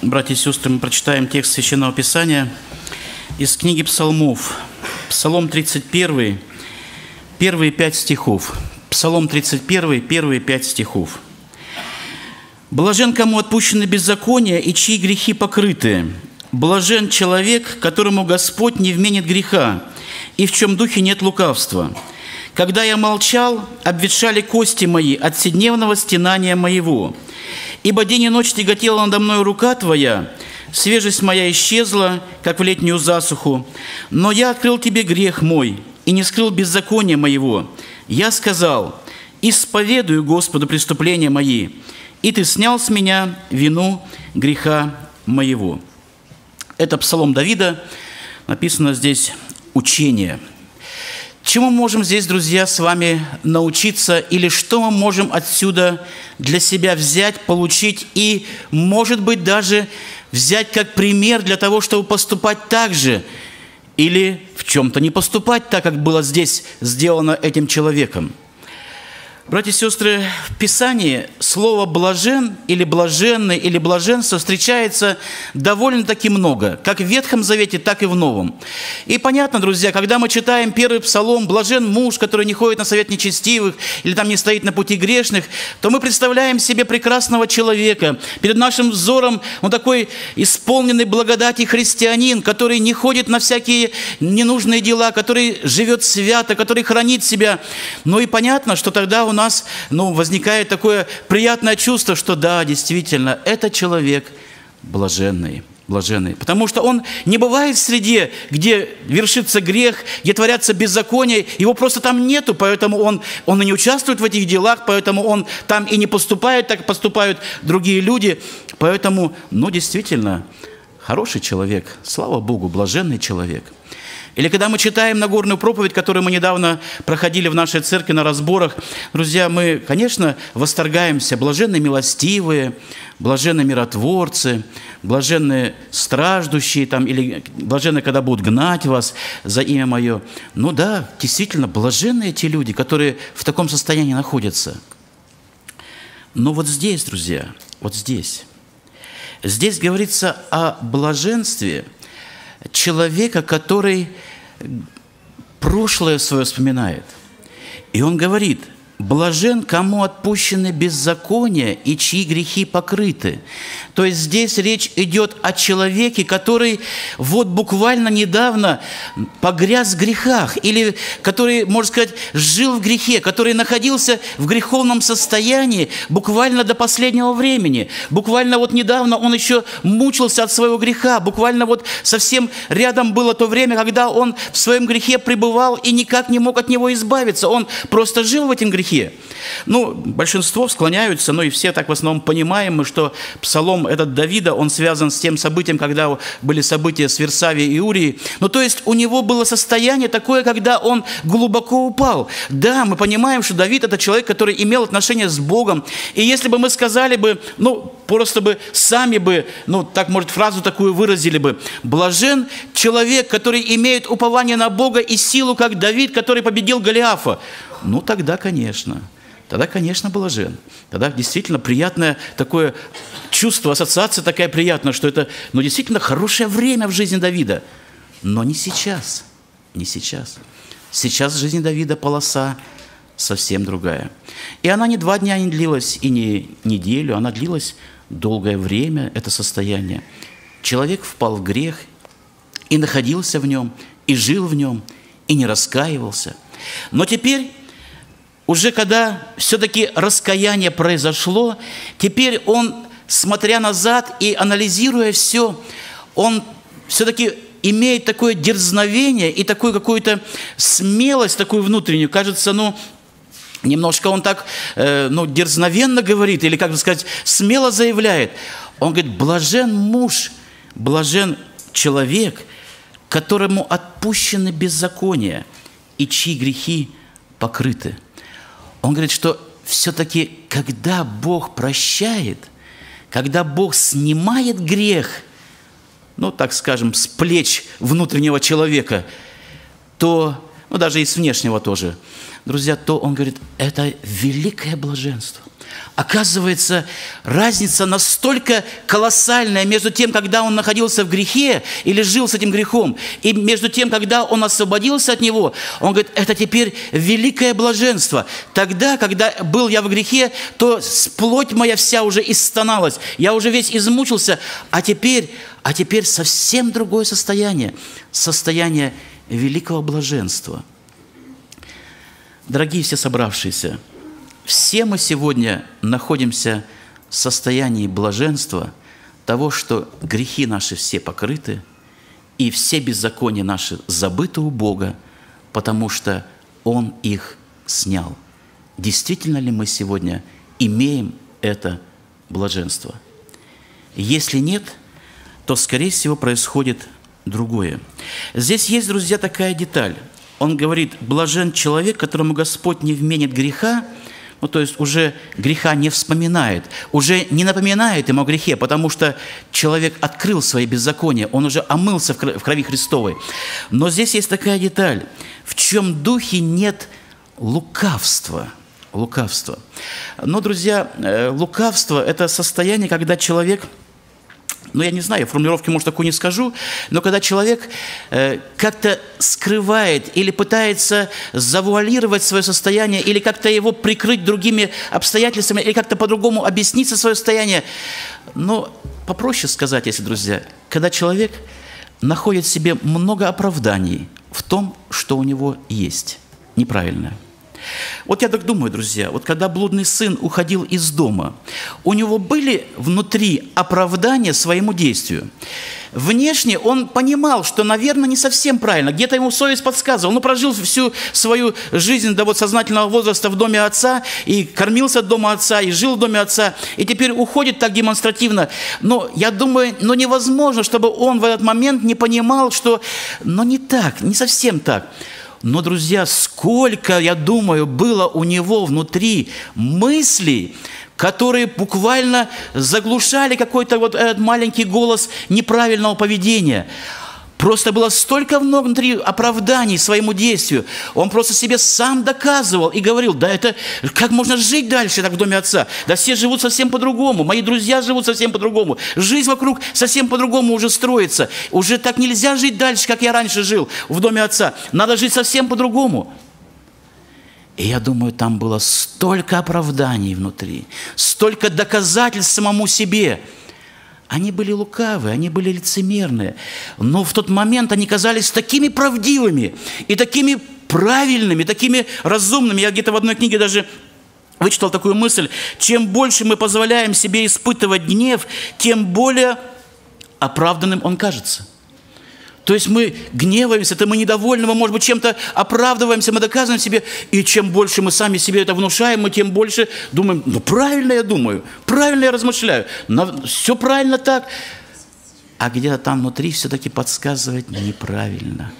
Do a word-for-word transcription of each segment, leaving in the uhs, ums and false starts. Братья и сестры, мы прочитаем текст Священного Писания из книги Псалмов. Псалом тридцать один, первые пять стихов. Псалом тридцать один, первые пять стихов. «Блажен, кому отпущены беззакония, и чьи грехи покрыты. Блажен человек, которому Господь не вменит греха, и в чем духе нет лукавства. Когда я молчал, обветшали кости мои от вседневного стенания моего. Ибо день и ночь тяготела надо мною рука Твоя, свежесть моя исчезла, как в летнюю засуху. Но я открыл Тебе грех мой и не скрыл беззакония моего. Я сказал, исповедую Господу преступления мои, и Ты снял с меня вину греха моего». Это псалом Давида, написано здесь «учение». Чему мы можем здесь, друзья, с вами научиться, или что мы можем отсюда для себя взять, получить и, может быть, даже взять как пример для того, чтобы поступать так же, или в чем-то не поступать так, как было здесь сделано этим человеком? Братья и сестры, в Писании слово «блажен» или «блаженный» или «блаженство» встречается довольно-таки много, как в Ветхом Завете, так и в Новом. И понятно, друзья, когда мы читаем первый псалом «блажен муж, который не ходит на совет нечестивых» или там не стоит на пути грешных, то мы представляем себе прекрасного человека. Перед нашим взором он такой исполненный благодати христианин, который не ходит на всякие ненужные дела, который живет свято, который хранит себя. Ну и понятно, что тогда он У нас ну, возникает такое приятное чувство, что да, действительно, это человек блаженный, блаженный. Потому что он не бывает в среде, где вершится грех, где творятся беззакония, его просто там нету, поэтому он, он и не участвует в этих делах, поэтому он там и не поступает, так поступают другие люди. Поэтому, ну, действительно, хороший человек, слава Богу, блаженный человек. Или когда мы читаем Нагорную проповедь, которую мы недавно проходили в нашей церкви на разборах, друзья, мы, конечно, восторгаемся. Блаженны милостивые, блаженны миротворцы, блаженны страждущие, там, или блаженны, когда будут гнать вас за имя мое. Ну да, действительно, блаженны те люди, которые в таком состоянии находятся. Но вот здесь, друзья, вот здесь, здесь говорится о блаженстве человека, который прошлое свое вспоминает. И он говорит: «Блажен, кому отпущены беззакония и чьи грехи покрыты». То есть здесь речь идет о человеке, который вот буквально недавно погряз в грехах, или который, можно сказать, жил в грехе, который находился в греховном состоянии буквально до последнего времени. Буквально вот недавно он еще мучился от своего греха, буквально вот совсем рядом было то время, когда он в своем грехе пребывал и никак не мог от него избавиться. Он просто жил в этим грехе. Ну, большинство склоняются, ну и все так в основном понимаем мы, что псалом этот Давида, он связан с тем событием, когда были события с Вирсавией и Урией. Ну, то есть у него было состояние такое, когда он глубоко упал. Да, мы понимаем, что Давид – это человек, который имел отношение с Богом. И если бы мы сказали бы, ну, просто бы сами бы, ну, так, может, фразу такую выразили бы: «Блажен человек, который имеет упование на Бога и силу, как Давид, который победил Голиафа». Ну, тогда, конечно, тогда, конечно, блажен. Тогда действительно приятное такое чувство, ассоциация такая приятная, что это, ну, действительно хорошее время в жизни Давида. Но не сейчас, не сейчас. Сейчас в жизни Давида полоса совсем другая. И она не два дня не длилась, и не неделю, она длилась долгое время, это состояние. Человек впал в грех и находился в нем, и жил в нем, и не раскаивался. Но теперь... Уже когда все-таки раскаяние произошло, теперь он, смотря назад и анализируя все, он все-таки имеет такое дерзновение и такую какую-то смелость, такую внутреннюю, кажется, ну... Немножко он так, э, ну, дерзновенно говорит, или, как бы сказать, смело заявляет. Он говорит: «Блажен муж, блажен человек, которому отпущены беззакония и чьи грехи покрыты». Он говорит, что все-таки, когда Бог прощает, когда Бог снимает грех, ну, так скажем, с плеч внутреннего человека, то ну даже из внешнего тоже, друзья, то он говорит, это великое блаженство. Оказывается, разница настолько колоссальная между тем, когда он находился в грехе или жил с этим грехом, и между тем, когда он освободился от него, он говорит, это теперь великое блаженство. Тогда, когда был я в грехе, то плоть моя вся уже истоналась, я уже весь измучился, а теперь, а теперь совсем другое состояние, состояние великого блаженства. Дорогие все собравшиеся, все мы сегодня находимся в состоянии блаженства, того, что грехи наши все покрыты, и все беззакония наши забыты у Бога, потому что Он их снял. Действительно ли мы сегодня имеем это блаженство? Если нет, то, скорее всего, происходит другое. Здесь есть, друзья, такая деталь. Он говорит, блажен человек, которому Господь не вменит греха, ну, то есть уже греха не вспоминает, уже не напоминает ему о грехе, потому что человек открыл свои беззакония, он уже омылся в крови Христовой. Но здесь есть такая деталь, в чем духе нет лукавства. Лукавство. Но, друзья, лукавство – это состояние, когда человек, ну, я не знаю, формулировки, может, такую не скажу, но когда человек э, как-то скрывает или пытается завуалировать свое состояние, или как-то его прикрыть другими обстоятельствами, или как-то по-другому объяснить свое состояние. Но попроще сказать, если, друзья, когда человек находит в себе много оправданий в том, что у него есть. Неправильно. Вот я так думаю, друзья, вот когда блудный сын уходил из дома, у него были внутри оправдания своему действию. Внешне он понимал, что, наверное, не совсем правильно, где-то ему совесть подсказывала. Он прожил всю свою жизнь до вот сознательного возраста в доме отца, и кормился от дома отца, и жил в доме отца, и теперь уходит так демонстративно. Но я думаю, ну невозможно, чтобы он в этот момент не понимал, что, ну не так, не совсем так. Но, друзья, сколько, я думаю, было у него внутри мыслей, которые буквально заглушали какой-то вот этот маленький голос неправильного поведения. Просто было столько много внутри оправданий своему действию. Он просто себе сам доказывал и говорил, да это, как можно жить дальше так в доме отца? Да все живут совсем по-другому, мои друзья живут совсем по-другому, жизнь вокруг совсем по-другому уже строится. Уже так нельзя жить дальше, как я раньше жил в доме отца. Надо жить совсем по-другому. И я думаю, там было столько оправданий внутри, столько доказательств самому себе. Они были лукавы, они были лицемерные, но в тот момент они казались такими правдивыми и такими правильными, такими разумными. Я где-то в одной книге даже вычитал такую мысль. Чем больше мы позволяем себе испытывать гнев, тем более оправданным он кажется. То есть мы гневаемся, это мы недовольны, мы, может быть, чем-то оправдываемся, мы доказываем себе, и чем больше мы сами себе это внушаем, мы тем больше думаем, ну, правильно я думаю, правильно я размышляю, все правильно так. А где-то там внутри все-таки подсказывает неправильно,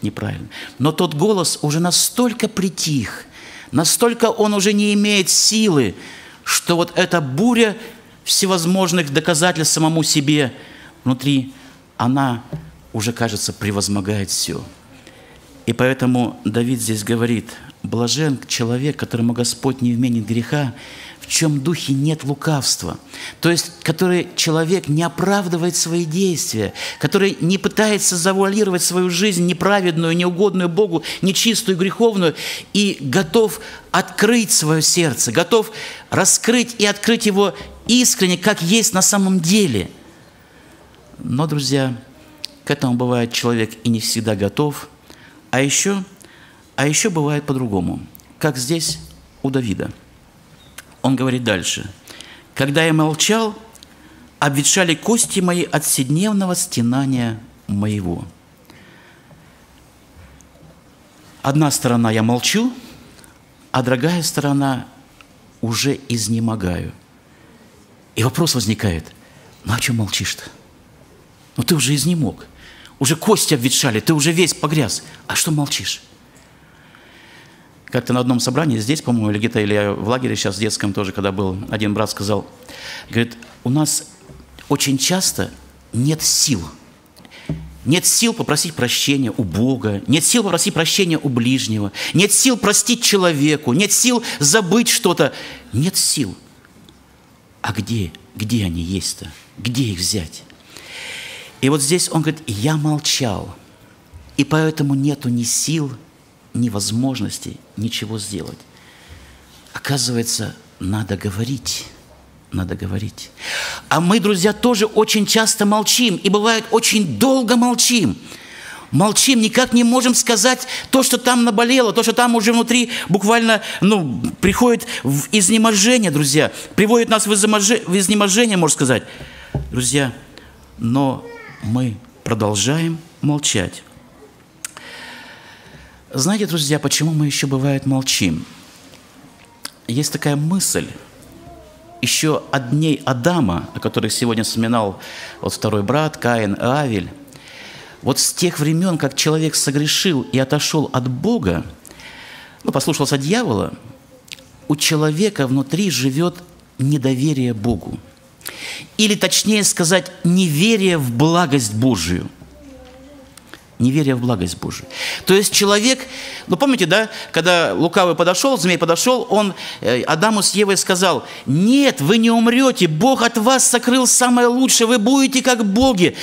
неправильно. Но тот голос уже настолько притих, настолько он уже не имеет силы, что вот эта буря всевозможных доказательств самому себе внутри, она уже, кажется, превозмогает все. И поэтому Давид здесь говорит, блажен человек, которому Господь не вменит греха, в чем духе нет лукавства. То есть, который человек не оправдывает свои действия, который не пытается завуалировать свою жизнь неправедную, неугодную Богу, нечистую, греховную, и готов открыть свое сердце, готов раскрыть и открыть его искренне, как есть на самом деле. Но, друзья, к этому бывает человек и не всегда готов. А еще, а еще бывает по-другому, как здесь у Давида. Он говорит дальше. «Когда я молчал, обветшали кости мои от вседневного стенания моего». Одна сторона я молчу, а другая сторона уже изнемогаю. И вопрос возникает, ну а чего молчишь-то? Ну ты уже изнемог. Уже кости обветшали, ты уже весь погряз. А что молчишь? Как-то на одном собрании здесь, по-моему, или где-то, или я в лагере сейчас в детском тоже, когда был, один брат сказал, говорит, у нас очень часто нет сил. Нет сил попросить прощения у Бога, нет сил попросить прощения у ближнего, нет сил простить человеку, нет сил забыть что-то. Нет сил. А где, где они есть-то? Где их взять? И вот здесь он говорит, я молчал, и поэтому нету ни сил, ни возможности ничего сделать. Оказывается, надо говорить. Надо говорить. А мы, друзья, тоже очень часто молчим. И бывает, очень долго молчим. Молчим, никак не можем сказать то, что там наболело, то, что там уже внутри буквально ну, приходит в изнеможение, друзья. Приводит нас в изнеможение, можно сказать. Друзья, но мы продолжаем молчать. Знаете, друзья, почему мы еще, бывает, молчим? Есть такая мысль. Еще от дней Адама, о которых сегодня вспоминал вот второй брат, Каин и Авель, вот с тех времен, как человек согрешил и отошел от Бога, ну, послушался дьявола, у человека внутри живет недоверие Богу. Или, точнее сказать, неверие в благость Божию. Неверие в благость Божию. То есть человек, ну помните, да, когда лукавый подошел, змей подошел, он Адаму с Евой сказал, нет, вы не умрете, Бог от вас сокрыл самое лучшее, вы будете как боги.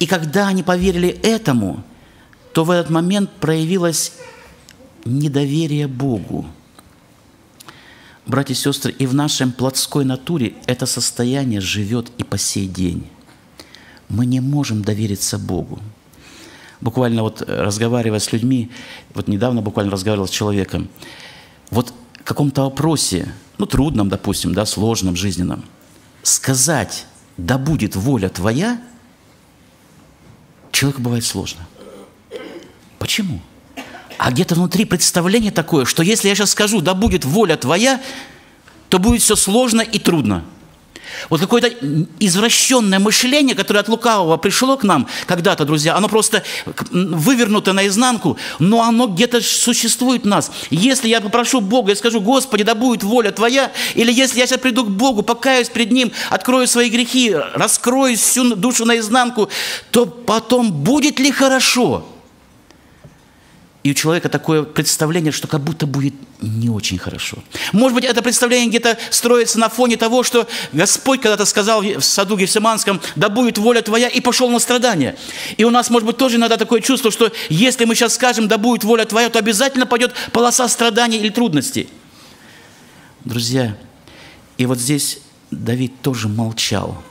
И когда они поверили этому, то в этот момент проявилось недоверие Богу. Братья и сестры, и в нашей плотской натуре это состояние живет и по сей день. Мы не можем довериться Богу. Буквально вот разговаривая с людьми, вот недавно буквально разговаривал с человеком, вот в каком-то вопросе, ну, трудном, допустим, да, сложном, жизненном, сказать «да будет воля твоя» человеку бывает сложно. Почему? А где-то внутри представление такое, что если я сейчас скажу «да будет воля твоя», то будет все сложно и трудно. Вот какое-то извращенное мышление, которое от лукавого пришло к нам когда-то, друзья, оно просто вывернуто наизнанку, но оно где-то существует в нас. Если я попрошу Бога и скажу, Господи, да будет воля Твоя, или если я сейчас приду к Богу, покаюсь пред Ним, открою свои грехи, раскрою всю душу наизнанку, то потом будет ли хорошо? И у человека такое представление, что как будто будет не очень хорошо. Может быть, это представление где-то строится на фоне того, что Господь когда-то сказал в саду Гефсиманском, «Да будет воля твоя», и пошел на страдания. И у нас, может быть, тоже иногда такое чувство, что если мы сейчас скажем, «Да будет воля твоя», то обязательно пойдет полоса страданий или трудностей. Друзья, и вот здесь Давид тоже молчал.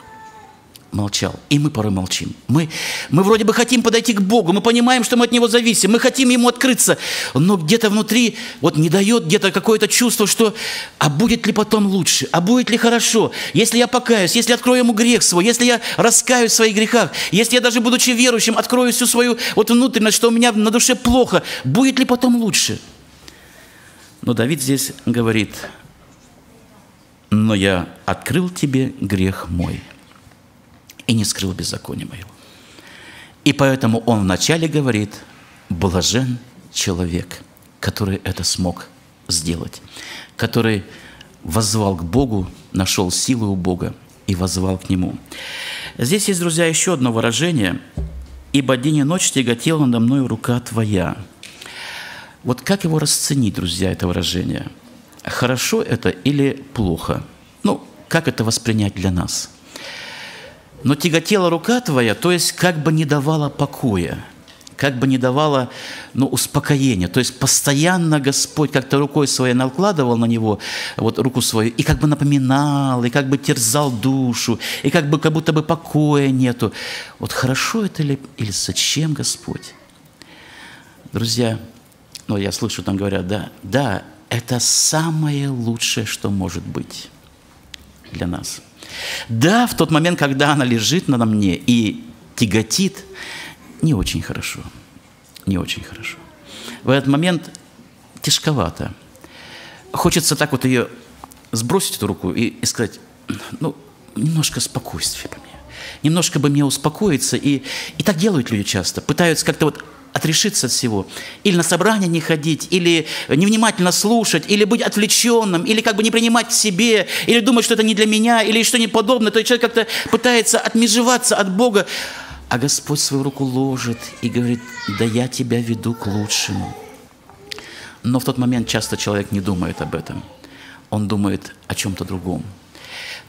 Молчал. И мы порой молчим. Мы, мы вроде бы хотим подойти к Богу, мы понимаем, что мы от Него зависим, мы хотим Ему открыться, но где-то внутри вот не дает где-то какое-то чувство, что а будет ли потом лучше, а будет ли хорошо, если я покаюсь, если открою Ему грех свой, если я раскаюсь в своих грехах, если я даже будучи верующим открою всю свою вот внутренность, что у меня на душе плохо, будет ли потом лучше? Но Давид здесь говорит, но я открыл тебе грех мой. И не скрыл беззаконие моего. И поэтому он вначале говорит, блажен человек, который это смог сделать, который воззвал к Богу, нашел силы у Бога и воззвал к Нему. Здесь есть, друзья, еще одно выражение, «Ибо день и ночь тяготела надо мною рука Твоя». Вот как его расценить, друзья, это выражение? Хорошо это или плохо? Ну, как это воспринять для нас? Но тяготела рука твоя, то есть как бы не давала покоя, как бы не давала ну, успокоения. То есть постоянно Господь как-то рукой своей накладывал на него вот, руку свою и как бы напоминал, и как бы терзал душу, и как бы как будто бы покоя нету. Вот хорошо это ли, или зачем Господь? Друзья, ну я слышу, там говорят, да, да, это самое лучшее, что может быть для нас. Да, в тот момент, когда она лежит на мне и тяготит, не очень хорошо, не очень хорошо. В этот момент тяжковато. Хочется так вот ее сбросить, эту руку, и, и сказать, ну, немножко спокойствия по мне, немножко бы мне успокоиться. И, и так делают люди часто, пытаются как-то вот отрешиться от всего. Или на собрание не ходить, или невнимательно слушать, или быть отвлеченным, или как бы не принимать к себе, или думать, что это не для меня, или что-нибудь подобное. То есть человек как-то пытается отмежеваться от Бога. А Господь свою руку ложит и говорит: да я тебя веду к лучшему. Но в тот момент часто человек не думает об этом. Он думает о чем-то другом.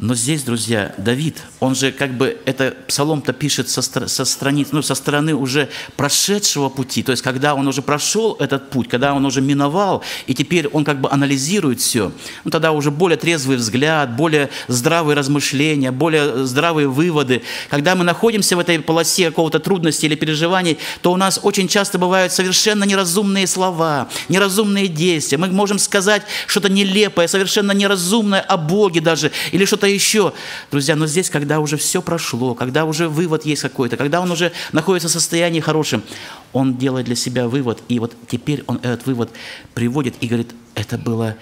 Но здесь, друзья, Давид, он же как бы, это псалом-то пишет со, со, страниц, ну, со стороны уже прошедшего пути, то есть когда он уже прошел этот путь, когда он уже миновал, и теперь он как бы анализирует все, ну, тогда уже более трезвый взгляд, более здравые размышления, более здравые выводы. Когда мы находимся в этой полосе какого-то трудности или переживаний, то у нас очень часто бывают совершенно неразумные слова, неразумные действия. Мы можем сказать что-то нелепое, совершенно неразумное о Боге даже, или что-то еще. Друзья, но здесь, когда уже все прошло, когда уже вывод есть какой-то, когда он уже находится в состоянии хорошем, он делает для себя вывод, и вот теперь он этот вывод приводит и говорит: это было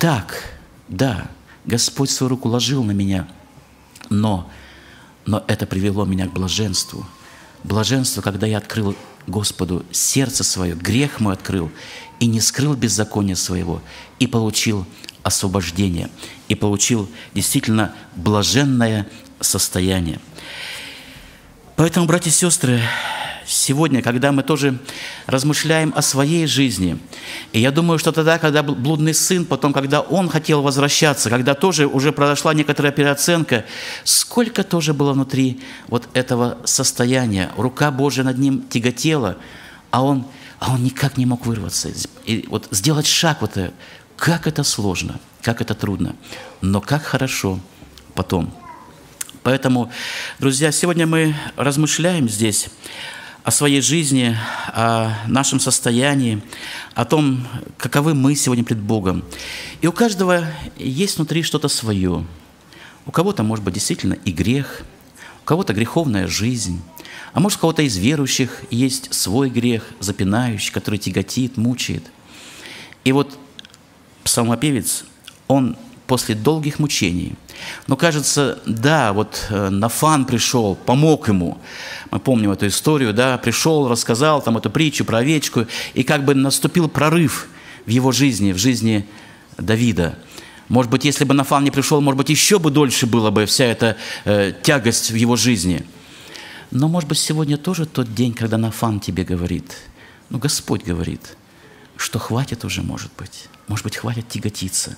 так, да, Господь свою руку ложил на меня, но, но это привело меня к блаженству. Блаженство, когда я открыл Господу сердце свое, грех мой открыл, и не скрыл беззакония своего, и получил освобождение, и получил действительно блаженное состояние. Поэтому, братья и сестры, сегодня, когда мы тоже размышляем о своей жизни, и я думаю, что тогда, когда блудный сын, потом, когда он хотел возвращаться, когда тоже уже произошла некоторая переоценка, сколько тоже было внутри вот этого состояния. Рука Божья над ним тяготела, а он, а он никак не мог вырваться. И вот сделать шаг вот это. Как это сложно, как это трудно, но как хорошо потом. Поэтому, друзья, сегодня мы размышляем здесь о своей жизни, о нашем состоянии, о том, каковы мы сегодня пред Богом. И у каждого есть внутри что-то свое. У кого-то, может быть, действительно и грех, у кого-то греховная жизнь, а может, у кого-то из верующих есть свой грех, запинающий, который тяготит, мучает. И вот псалмопевец, он после долгих мучений, но кажется, да, вот Нафан пришел, помог ему, мы помним эту историю, да, пришел, рассказал там эту притчу про овечку, и как бы наступил прорыв в его жизни, в жизни Давида. Может быть, если бы Нафан не пришел, может быть, еще бы дольше была бы вся эта э, тягость в его жизни. Но, может быть, сегодня тоже тот день, когда Нафан тебе говорит, ну, Господь говорит, что хватит уже, может быть. Может быть, хватит тяготиться.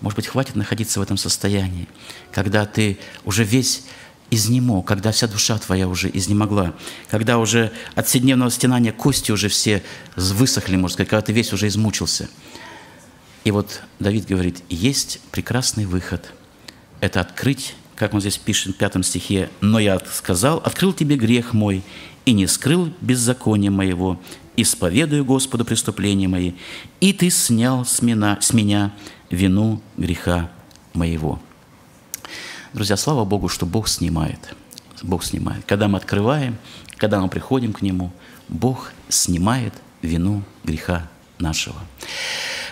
Может быть, хватит находиться в этом состоянии, когда ты уже весь изнемог, когда вся душа твоя уже изнемогла, когда уже от вседневного стенания кости уже все высохли, можно сказать, когда ты весь уже измучился. И вот Давид говорит, есть прекрасный выход. Это открыть, как он здесь пишет в пятом стихе, «Но я сказал, открыл тебе грех мой, и не скрыл беззаконие моего». «Исповедую Господу преступления мои, и Ты снял с меня, с меня вину греха моего». Друзья, слава Богу, что Бог снимает. Бог снимает. Когда мы открываем, когда мы приходим к Нему, Бог снимает вину греха нашего.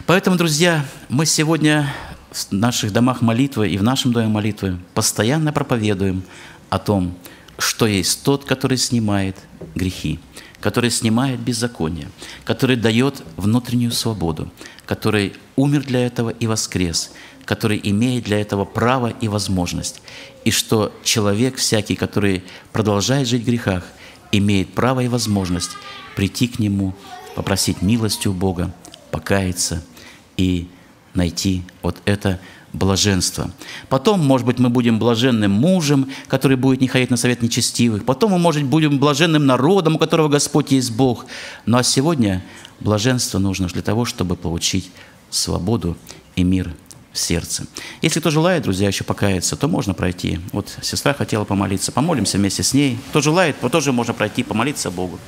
Поэтому, друзья, мы сегодня в наших домах молитвы и в нашем доме молитвы постоянно проповедуем о том, что есть Тот, который снимает грехи, который снимает беззаконие, который дает внутреннюю свободу, который умер для этого и воскрес, который имеет для этого право и возможность, и что человек всякий, который продолжает жить в грехах, имеет право и возможность прийти к Нему, попросить милости у Бога, покаяться и найти вот это блаженство. Потом, может быть, мы будем блаженным мужем, который будет не ходить на совет нечестивых. Потом мы, может быть, будем блаженным народом, у которого Господь есть Бог. Ну а сегодня блаженство нужно для того, чтобы получить свободу и мир в сердце. Если кто желает, друзья, еще покаяться, то можно пройти. Вот сестра хотела помолиться, помолимся вместе с ней. Кто желает, тоже можно пройти, помолиться Богу.